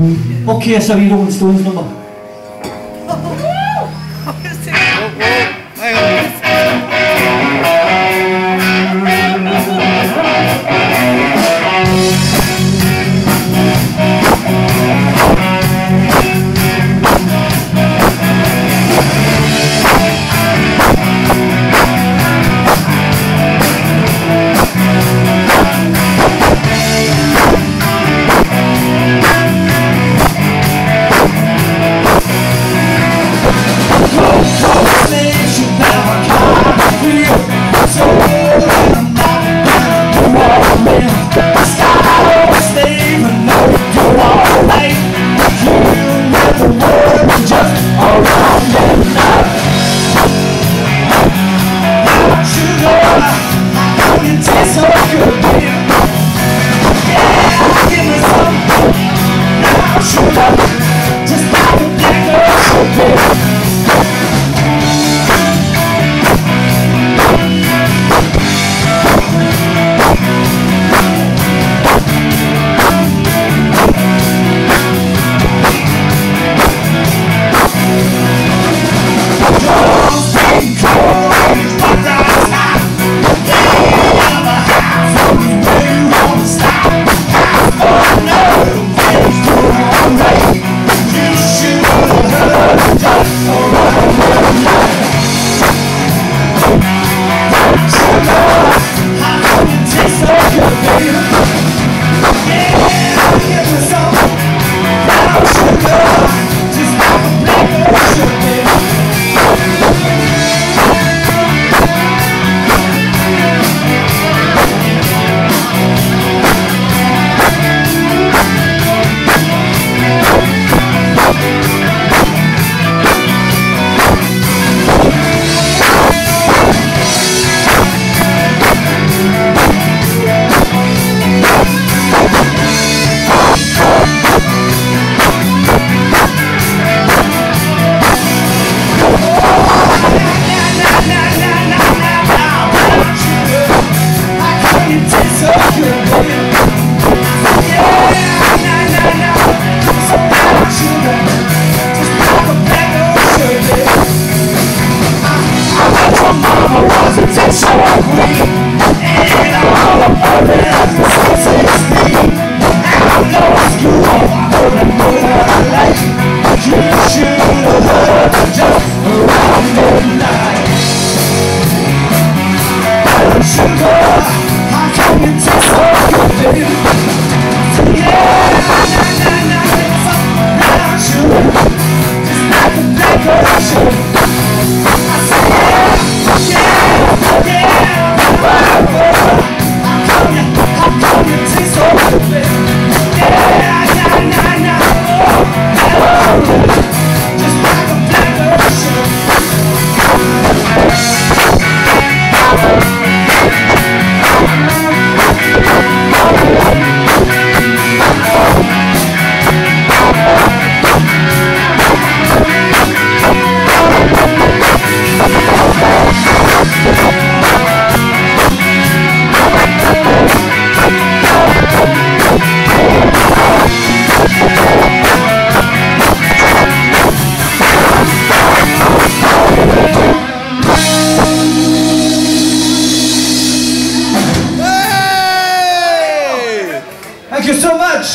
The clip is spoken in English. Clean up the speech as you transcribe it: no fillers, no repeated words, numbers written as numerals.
Okay, so we Rolling Stones number. Thank you so much!